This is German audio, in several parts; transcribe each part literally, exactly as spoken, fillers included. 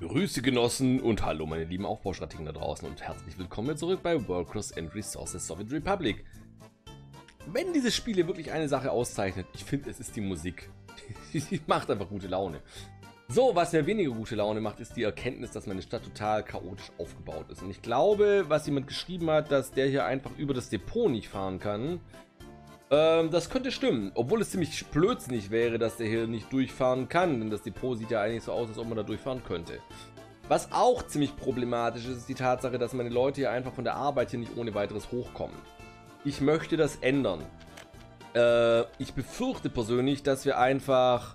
Grüße Genossen und hallo meine lieben Aufbaustrategien da draußen und herzlich willkommen zurück bei Workers and Resources Soviet Republic. Wenn dieses Spiel hier wirklich eine Sache auszeichnet, ich finde, es ist die Musik. Die macht einfach gute Laune. So, was mir weniger gute Laune macht, ist die Erkenntnis, dass meine Stadt total chaotisch aufgebaut ist. Und ich glaube, was jemand geschrieben hat, dass der hier einfach über das Depot nicht fahren kann, ähm, das könnte stimmen. Obwohl es ziemlich blödsinnig wäre, dass der hier nicht durchfahren kann, denn das Depot sieht ja eigentlich so aus, als ob man da durchfahren könnte. Was auch ziemlich problematisch ist, ist die Tatsache, dass meine Leute hier einfach von der Arbeit hier nicht ohne weiteres hochkommen. Ich möchte das ändern. Äh, ich befürchte persönlich, dass wir einfach...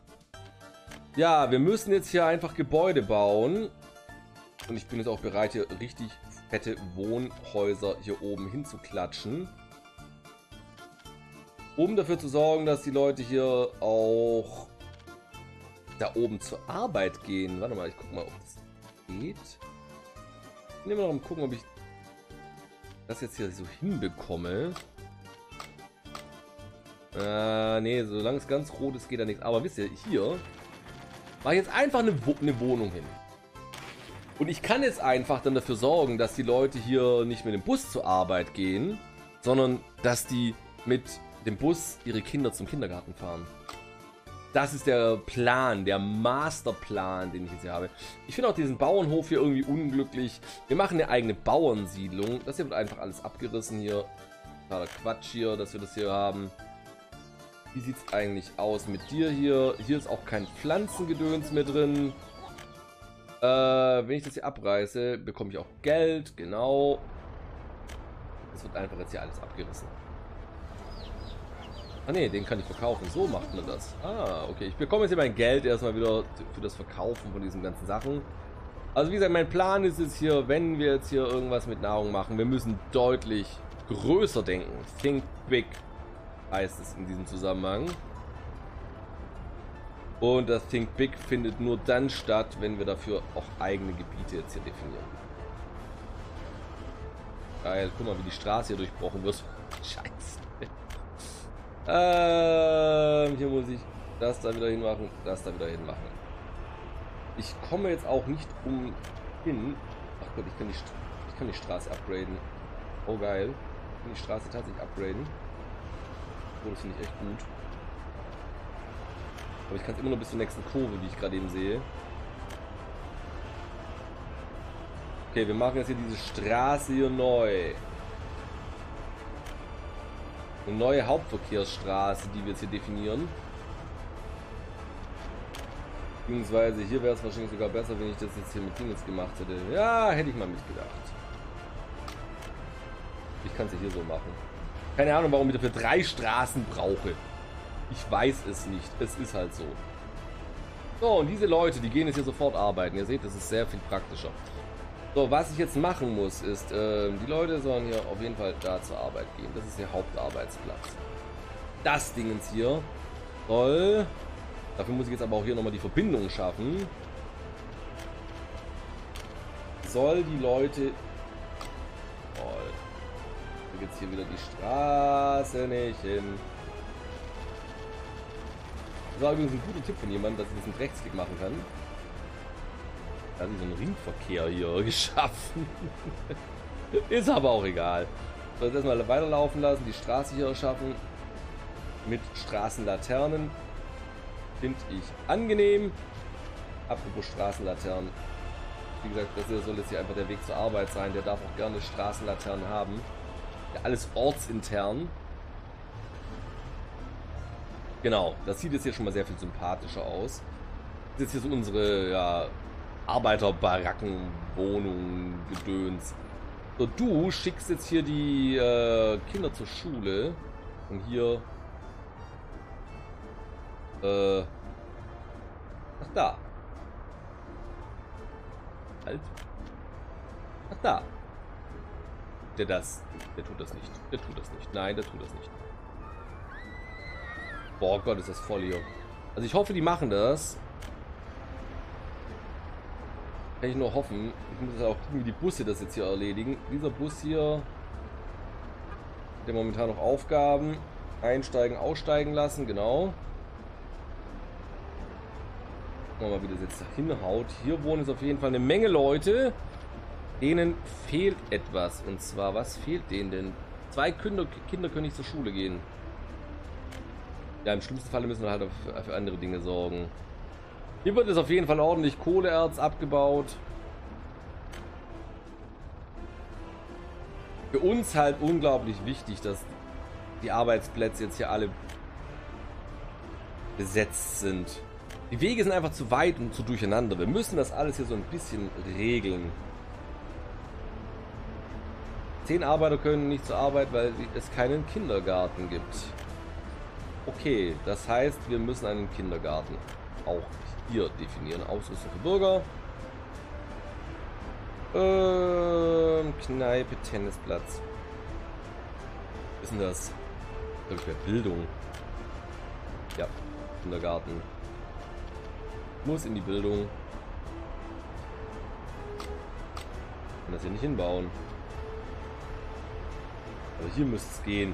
Ja, wir müssen jetzt hier einfach Gebäude bauen. Und ich bin jetzt auch bereit, hier richtig fette Wohnhäuser hier oben hinzuklatschen. Um dafür zu sorgen, dass die Leute hier auch da oben zur Arbeit gehen. Warte mal, ich guck mal, ob das geht. Ich bin immer noch am gucken, ob ich das jetzt hier so hinbekomme. Äh, nee, solange es ganz rot ist, geht da nichts. Aber wisst ihr, hier... mache jetzt einfach eine, Wo eine Wohnung hin. Und ich kann jetzt einfach dann dafür sorgen, dass die Leute hier nicht mit dem Bus zur Arbeit gehen, sondern dass die mit dem Bus ihre Kinder zum Kindergarten fahren. Das ist der Plan, der Masterplan, den ich jetzt hier habe. Ich finde auch diesen Bauernhof hier irgendwie unglücklich. Wir machen eine eigene Bauernsiedlung. Das hier wird einfach alles abgerissen hier. Totaler Quatsch hier, dass wir das hier haben. Wie sieht es eigentlich aus mit dir hier? Hier ist auch kein Pflanzengedöns mehr drin. Äh, wenn ich das hier abreiße, bekomme ich auch Geld. Genau. Es wird einfach jetzt hier alles abgerissen. Ah ne, den kann ich verkaufen. So macht man das. Ah, okay. Ich bekomme jetzt hier mein Geld erstmal wieder für das Verkaufen von diesen ganzen Sachen. Also wie gesagt, mein Plan ist es hier, wenn wir jetzt hier irgendwas mit Nahrung machen, wir müssen deutlich größer denken. Think big. Heißt es in diesem Zusammenhang. Und das Think Big findet nur dann statt, wenn wir dafür auch eigene Gebiete jetzt hier definieren. Geil, guck mal, wie die Straße hier durchbrochen wird. Scheiße. Ähm, hier muss ich das da wieder hinmachen, das da wieder hinmachen. Ich komme jetzt auch nicht um hin. Ach Gott, ich kann die, St ich kann die Straße upgraden. Oh geil. Ich kann die Straße tatsächlich upgraden. Das finde ich echt gut. Aber ich kann es immer noch bis zur nächsten Kurve, wie ich gerade eben sehe. Okay, wir machen jetzt hier diese Straße hier neu. Eine neue Hauptverkehrsstraße, die wir jetzt hier definieren. Beziehungsweise hier wäre es wahrscheinlich sogar besser, wenn ich das jetzt hier mit Dingens gemacht hätte. Ja, hätte ich mal mitgedacht. Ich kann es ja hier so machen. Keine Ahnung, warum ich dafür drei Straßen brauche. Ich weiß es nicht. Es ist halt so. So, und diese Leute, die gehen jetzt hier sofort arbeiten. Ihr seht, das ist sehr viel praktischer. So, was ich jetzt machen muss, ist, äh, die Leute sollen hier auf jeden Fall da zur Arbeit gehen. Das ist ihr Hauptarbeitsplatz. Das Dingens hier soll... Dafür muss ich jetzt aber auch hier nochmal die Verbindung schaffen. Soll die Leute... jetzt hier wieder die Straße nicht hin. Das war übrigens ein guter Tipp von jemandem, dass ich diesen Rechtsklick machen kann. Da hat sich so einen Ringverkehr hier geschaffen. Ist aber auch egal. So, jetzt erstmal weiterlaufen lassen, die Straße hier erschaffen. Mit Straßenlaternen. Finde ich angenehm. Apropos Straßenlaternen. Wie gesagt, das hier soll jetzt hier einfach der Weg zur Arbeit sein. Der darf auch gerne Straßenlaternen haben. Ja, alles ortsintern. Genau, das sieht jetzt hier schon mal sehr viel sympathischer aus. Das ist jetzt hier so unsere ja, Arbeiterbaracken, Wohnung, Gedöns. So, du schickst jetzt hier die äh, Kinder zur Schule. Und hier... Äh... Ach da. Halt. Ach da. Der das, der tut das nicht, der tut das nicht, nein, der tut das nicht. Boah Gott, ist das voll hier. Also ich hoffe, die machen das. Kann ich nur hoffen. Ich muss auch gucken, wie die Busse das jetzt hier erledigen. Dieser Bus hier hat ja momentan noch Aufgaben. Einsteigen, aussteigen lassen, genau. Gucken wir mal, wie das jetzt hinhaut. Hier wohnen es auf jeden Fall eine Menge Leute. Denen fehlt etwas. Und zwar, was fehlt denen denn? Zwei Kinder, Kinder können nicht zur Schule gehen. Ja, im schlimmsten Falle müssen wir halt für andere Dinge sorgen. Hier wird es auf jeden Fall ordentlich Kohleerz abgebaut. Für uns halt unglaublich wichtig, dass die Arbeitsplätze jetzt hier alle besetzt sind. Die Wege sind einfach zu weit und zu durcheinander. Wir müssen das alles hier so ein bisschen regeln. Zehn Arbeiter können nicht zur Arbeit, weil es keinen Kindergarten gibt. Okay, das heißt, wir müssen einen Kindergarten auch hier definieren. Ausrüstung für Bürger. Ähm, Kneipe, Tennisplatz. Was ist denn das? Bildung. Ja, Kindergarten. Muss in die Bildung. Ich kann das hier nicht hinbauen. Aber hier müsste es gehen.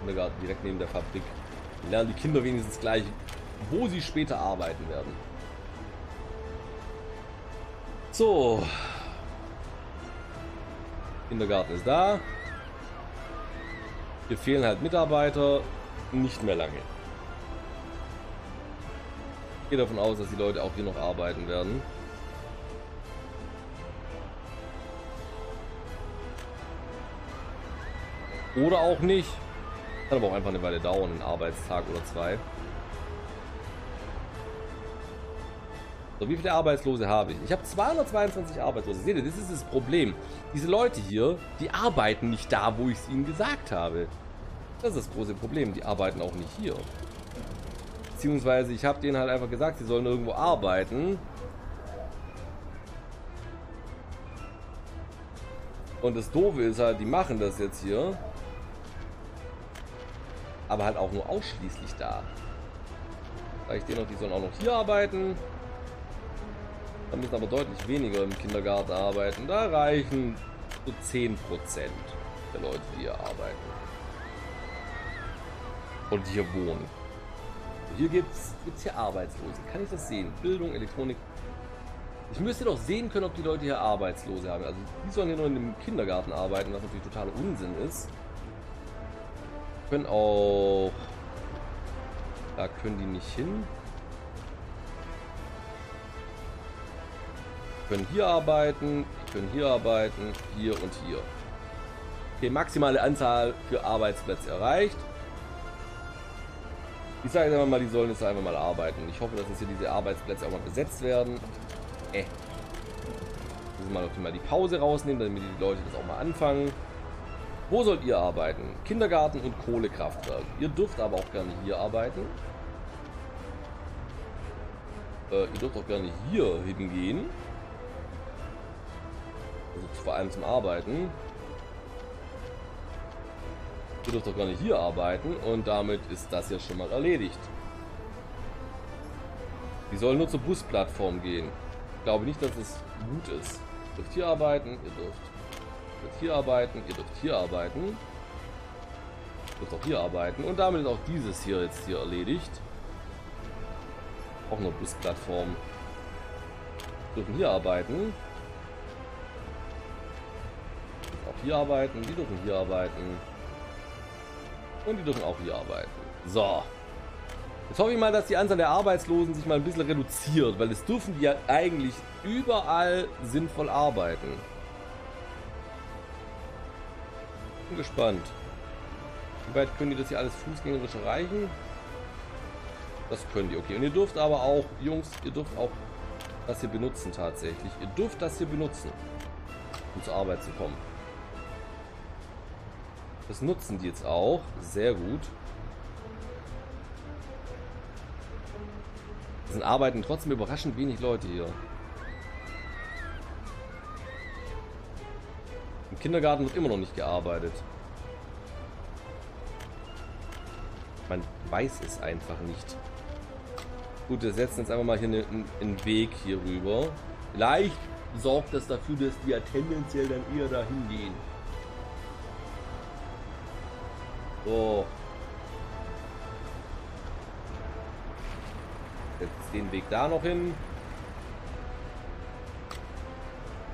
Kindergarten direkt neben der Fabrik. Dann lernen die Kinder wenigstens gleich, wo sie später arbeiten werden. So. Kindergarten ist da. Hier fehlen halt Mitarbeiter. Nicht mehr lange. Ich gehe davon aus, dass die Leute auch hier noch arbeiten werden. Oder auch nicht. Kann aber auch einfach eine Weile dauern, einen Arbeitstag oder zwei. So, wie viele Arbeitslose habe ich? Ich habe zweihundertzweiundzwanzig Arbeitslose. Seht ihr, das ist das Problem. Diese Leute hier, die arbeiten nicht da, wo ich es ihnen gesagt habe. Das ist das große Problem. Die arbeiten auch nicht hier. Beziehungsweise, ich habe denen halt einfach gesagt, sie sollen irgendwo arbeiten. Und das Doofe ist halt, die machen das jetzt hier. Aber halt auch nur ausschließlich da. Sag ich denen noch, die sollen auch noch hier arbeiten. Da müssen aber deutlich weniger im Kindergarten arbeiten. Da reichen so zehn Prozent der Leute, die hier arbeiten. Und hier wohnen. Hier gibt es hier Arbeitslose. Kann ich das sehen? Bildung, Elektronik. Ich müsste doch sehen können, ob die Leute hier Arbeitslose haben. Also die sollen hier nur in dem Kindergarten arbeiten, was natürlich totaler Unsinn ist. Können auch... Da können die nicht hin. Die können hier arbeiten, die können hier arbeiten, hier und hier. Okay, maximale Anzahl für Arbeitsplätze erreicht. Ich sage jetzt einfach mal, die sollen jetzt einfach mal arbeiten. Ich hoffe, dass jetzt hier diese Arbeitsplätze auch mal besetzt werden. Äh. Müssen wir mal die Pause rausnehmen, damit die Leute das auch mal anfangen. Wo sollt ihr arbeiten? Kindergarten und Kohlekraftwerk. Ihr dürft aber auch gerne hier arbeiten. Äh, ihr dürft auch gerne hier hingehen. Also vor allem zum Arbeiten. Ihr dürft doch gar nicht hier arbeiten und damit ist das ja schon mal erledigt. Die sollen nur zur Busplattform gehen. Ich glaube nicht, dass es gut ist. Ihr dürft hier arbeiten, ihr dürft, ihr dürft hier arbeiten, ihr dürft hier arbeiten. Ihr dürft auch hier arbeiten und damit ist auch dieses hier jetzt hier erledigt. Auch nur Busplattform. Wir dürfen hier arbeiten. Auch hier arbeiten, die dürfen hier arbeiten und die dürfen auch hier arbeiten. So, jetzt hoffe ich mal, dass die Anzahl der Arbeitslosen sich mal ein bisschen reduziert, weil es dürfen die ja eigentlich überall sinnvoll arbeiten. Bin gespannt, wie weit können die das hier alles fußgängerisch erreichen? Das können die, okay. Und ihr dürft aber auch, Jungs, ihr dürft auch das hier benutzen tatsächlich. Ihr dürft das hier benutzen, um zur Arbeit zu kommen. Das nutzen die jetzt auch. Sehr gut. Es arbeiten trotzdem überraschend wenig Leute hier. Im Kindergarten wird immer noch nicht gearbeitet. Man weiß es einfach nicht. Gut, wir setzen jetzt einfach mal hier einen, einen Weg hier rüber. Vielleicht sorgt das dafür, dass die ja tendenziell dann eher dahin gehen. So. Jetzt den Weg da noch hin.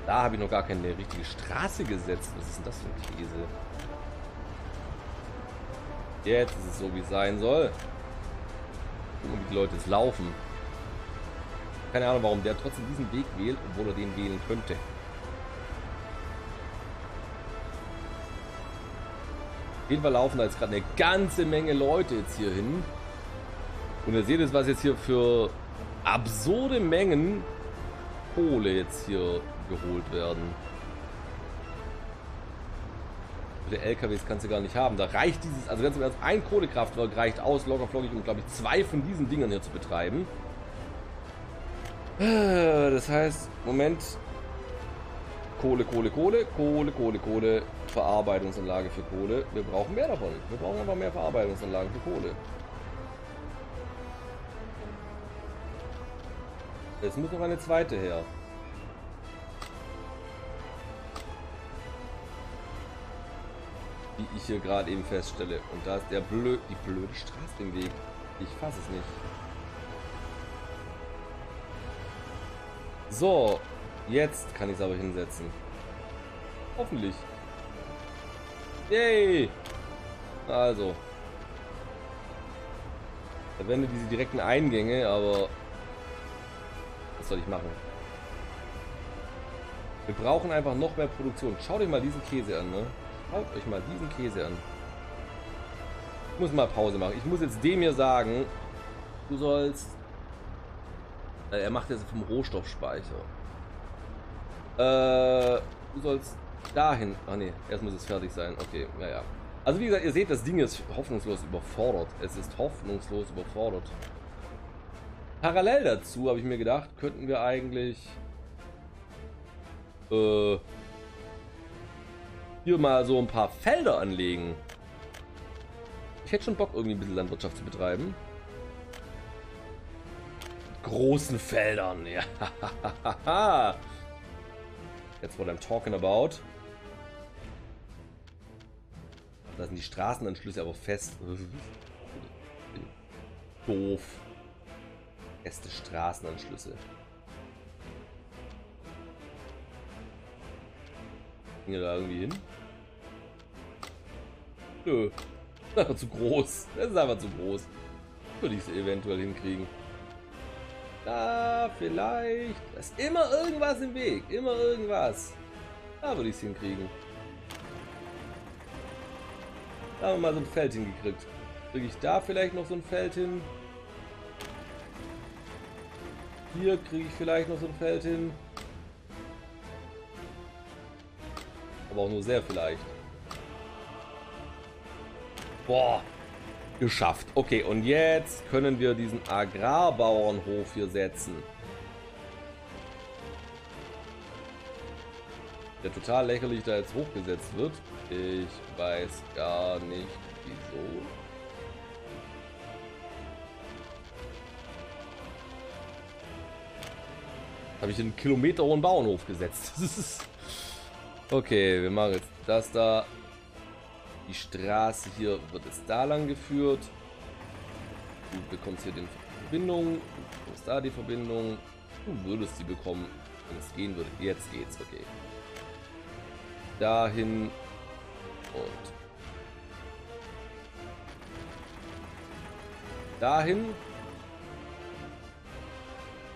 Da habe ich noch gar keine richtige Straße gesetzt. Was ist denn das für ein Käse? Jetzt ist es so, wie es sein soll. Und die Leute jetzt laufen. Keine Ahnung, warum der trotzdem diesen Weg wählt, obwohl er den wählen könnte. Auf jeden Fall laufen da jetzt gerade eine ganze Menge Leute jetzt hier hin. Und ihr seht jetzt, was jetzt hier für absurde Mengen Kohle jetzt hier geholt werden. Für die L K Ws kannst du gar nicht haben. Da reicht dieses, also ganz im Ernst, ein Kohlekraftwerk reicht aus, lockerflockig, um, glaube ich, zwei von diesen Dingern hier zu betreiben. Das heißt, Moment. Kohle, Kohle, Kohle, Kohle, Kohle, Kohle, Verarbeitungsanlage für Kohle. Wir brauchen mehr davon. Wir brauchen aber mehr Verarbeitungsanlagen für Kohle. Jetzt muss noch eine zweite her. Wie ich hier gerade eben feststelle. Und da ist der blöd, die blöde Straße im Weg. Ich fasse es nicht. So. Jetzt kann ich es aber hinsetzen. Hoffentlich. Yay! Also. Da werden diese direkten Eingänge, aber... Was soll ich machen? Wir brauchen einfach noch mehr Produktion. Schaut euch mal diesen Käse an, ne? Schaut euch mal diesen Käse an. Ich muss mal Pause machen. Ich muss jetzt dem hier sagen, du sollst... Er macht jetzt vom Rohstoffspeicher. Äh, du sollst dahin. Ach nee, erst muss es fertig sein. Okay, naja. Also wie gesagt, ihr seht, das Ding ist hoffnungslos überfordert. Es ist hoffnungslos überfordert. Parallel dazu habe ich mir gedacht, könnten wir eigentlich äh, hier mal so ein paar Felder anlegen. Ich hätte schon Bock, irgendwie ein bisschen Landwirtschaft zu betreiben. Mit großen Feldern, ja. That's what I'm talking about. Da sind die Straßenanschlüsse aber fest. Doof. Feste Straßenanschlüsse. Ging er da irgendwie hin? Nö. Das ist einfach zu groß. Das ist einfach zu groß. Würde ich es eventuell hinkriegen. Da vielleicht. Da ist immer irgendwas im Weg. Immer irgendwas. Da würde ich es hinkriegen. Da haben wir mal so ein Feld hingekriegt. Kriege ich da vielleicht noch so ein Feld hin? Hier kriege ich vielleicht noch so ein Feld hin. Aber auch nur sehr vielleicht. Boah. Geschafft. Okay, und jetzt können wir diesen Agrarbauernhof hier setzen. Der total lächerlich da jetzt hochgesetzt wird. Ich weiß gar nicht, wieso. Habe ich einen kilometerhohen Bauernhof gesetzt. Okay, wir machen jetzt das da. Die Straße hier wird es da lang geführt. Du bekommst hier die Verbindung. Du bekommst da die Verbindung. Du würdest sie bekommen, wenn es gehen würde. Jetzt geht's, okay. Dahin und dahin.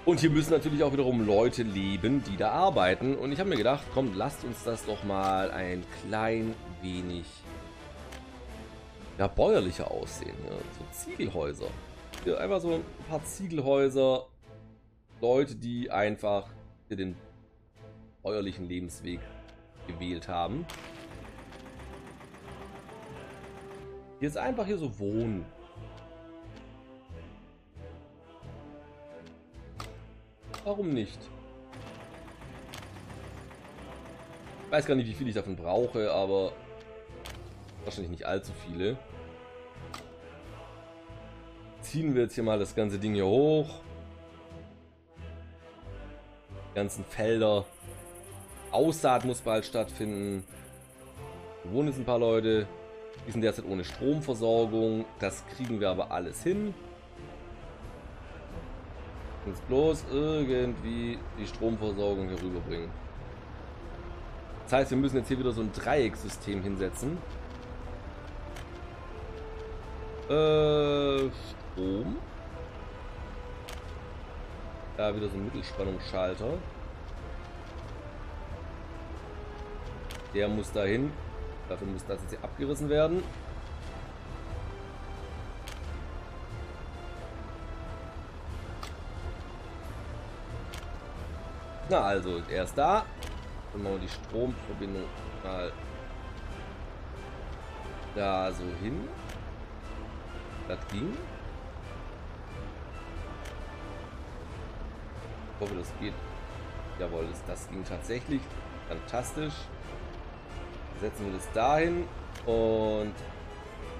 Und hier müssen natürlich auch wiederum Leute leben, die da arbeiten. Und ich habe mir gedacht, komm, lasst uns das doch mal ein klein wenig... ja, bäuerlicher aussehen. Ja. So Ziegelhäuser. Hier einfach so ein paar Ziegelhäuser. Leute, die einfach den bäuerlichen Lebensweg gewählt haben. Jetzt einfach hier so wohnen. Warum nicht? Ich weiß gar nicht, wie viel ich davon brauche, aber... wahrscheinlich nicht allzu viele. Ziehen wir jetzt hier mal das ganze Ding hier hoch. Die ganzen Felder. Aussaat muss bald stattfinden. Hier wohnen jetzt ein paar Leute. Die sind derzeit ohne Stromversorgung. Das kriegen wir aber alles hin. Uns bloß irgendwie die Stromversorgung hier rüberbringen. Das heißt, wir müssen jetzt hier wieder so ein Dreiecksystem hinsetzen. Äh, Strom. Da wieder so ein Mittelspannungsschalter. Der muss dahin. Dafür muss das jetzt hier abgerissen werden. Na also, er ist da. Dann machen wir die Stromverbindung mal da so hin. Das ging. Ich hoffe, das geht. Jawohl, das, das ging tatsächlich. Fantastisch. Setzen wir das dahin und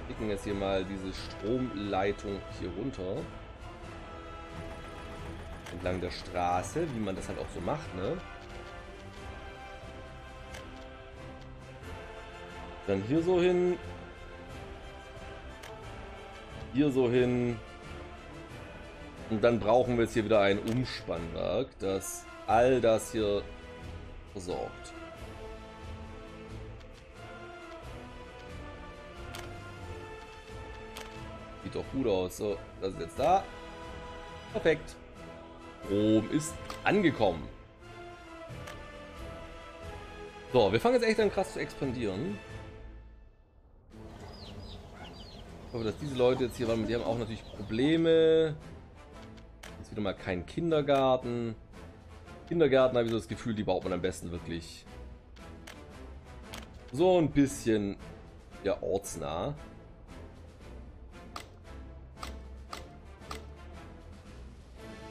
klicken jetzt hier mal diese Stromleitung hier runter. Entlang der Straße, wie man das halt auch so macht, ne? Dann hier so hin. Hier so hin. Und dann brauchen wir jetzt hier wieder ein Umspannwerk, das all das hier versorgt. Sieht doch gut aus. So, das ist jetzt da. Perfekt. Strom ist angekommen. So, wir fangen jetzt echt an, krass zu expandieren. Ich hoffe, dass diese Leute jetzt hier waren, die haben auch natürlich Probleme. Jetzt wieder mal kein Kindergarten. Kindergärten habe ich so das Gefühl, die baut man am besten wirklich so ein bisschen, ja, ortsnah.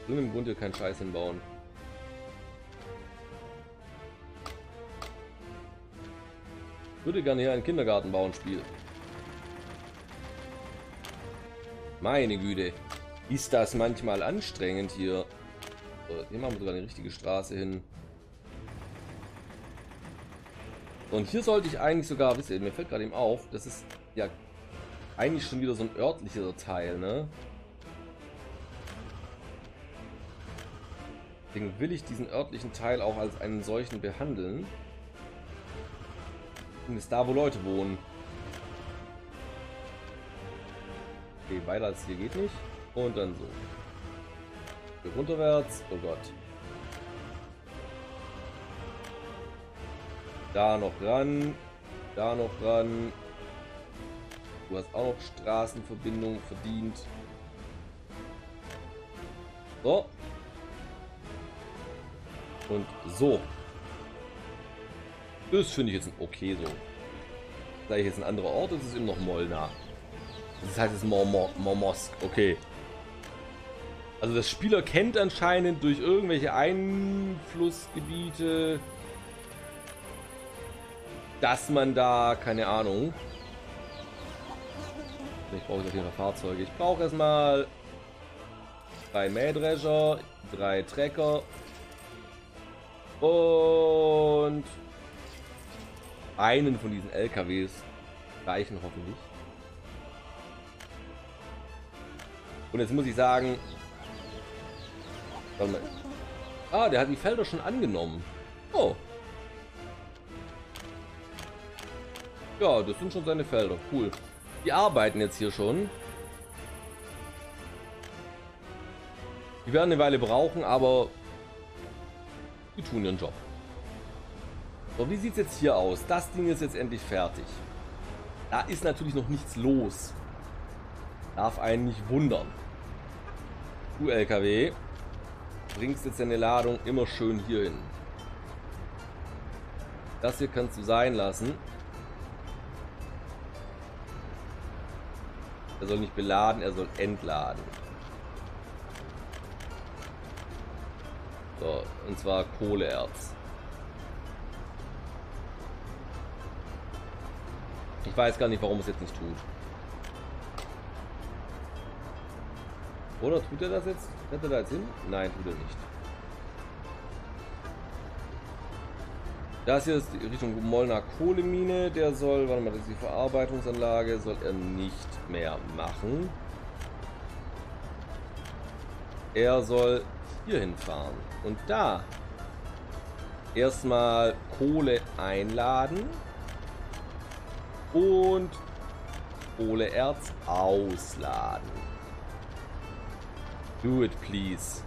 Ich will im Grunde hier keinen Scheiß hinbauen. Ich würde gerne hier einen Kindergarten bauen, Spiel. Meine Güte. Ist das manchmal anstrengend hier. So, hier machen wir sogar eine richtige Straße hin. Und hier sollte ich eigentlich sogar, wisst ihr, mir fällt gerade eben auf, das ist ja eigentlich schon wieder so ein örtlicher Teil, ne? Deswegen will ich diesen örtlichen Teil auch als einen solchen behandeln. Und ist da, wo Leute wohnen. Okay, weiter als hier geht nicht. Und dann so. Hier runterwärts. Oh Gott. Da noch ran. Da noch ran. Du hast auch noch Straßenverbindung verdient. So. Und so. Das finde ich jetzt okay so. Da ich jetzt ein anderer Ort ist, ist es eben noch Molnar. Das heißt es Mormosk. Okay. Also das Spieler kennt anscheinend durch irgendwelche Einflussgebiete, dass man da, keine Ahnung. Ich brauche jetzt auf jeden Fall Fahrzeuge. Ich brauche erstmal drei Mähdrescher, drei Trecker. Und einen von diesen L K Ws reichen hoffentlich. Und jetzt muss ich sagen, ah, der hat die Felder schon angenommen. Oh. Ja, das sind schon seine Felder. Cool. Die arbeiten jetzt hier schon. Die werden eine Weile brauchen, aber die tun ihren Job. So, wie sieht es jetzt hier aus? Das Ding ist jetzt endlich fertig. Da ist natürlich noch nichts los. Darf einen nicht wundern. Du L K W, bringst jetzt deine Ladung immer schön hier hin. Das hier kannst du sein lassen. Er soll nicht beladen, er soll entladen. So, und zwar Kohleerz. Ich weiß gar nicht, warum es jetzt nicht tut. Oder tut er das jetzt? Fährt er da jetzt hin? Nein, tut er nicht. Das hier ist die Richtung Molnar Kohlemine. Der soll, warte mal, das ist die Verarbeitungsanlage, soll er nicht mehr machen. Er soll hier hinfahren. Und da erstmal Kohle einladen. Und Kohleerz ausladen. Do it, please.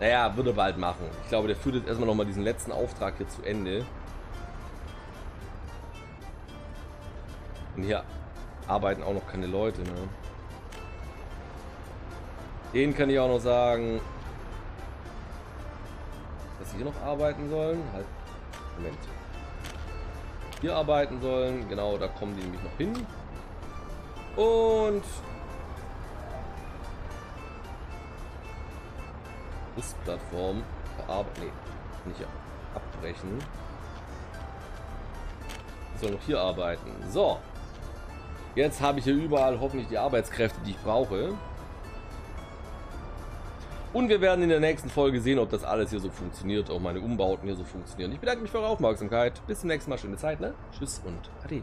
Naja, würde bald machen. Ich glaube, der führt jetzt erstmal nochmal diesen letzten Auftrag hier zu Ende. Und hier arbeiten auch noch keine Leute, ne? Denen kann ich auch noch sagen, dass sie hier noch arbeiten sollen. Halt, Moment. Hier arbeiten sollen. Genau, da kommen die nämlich noch hin. Und... Plattform verarbeiten. Nee, nicht abbrechen. Ich soll noch hier arbeiten. So. Jetzt habe ich hier überall hoffentlich die Arbeitskräfte, die ich brauche. Und wir werden in der nächsten Folge sehen, ob das alles hier so funktioniert, ob meine Umbauten hier so funktionieren. Ich bedanke mich für eure Aufmerksamkeit. Bis zum nächsten Mal. Schöne Zeit, ne? Tschüss und Ade.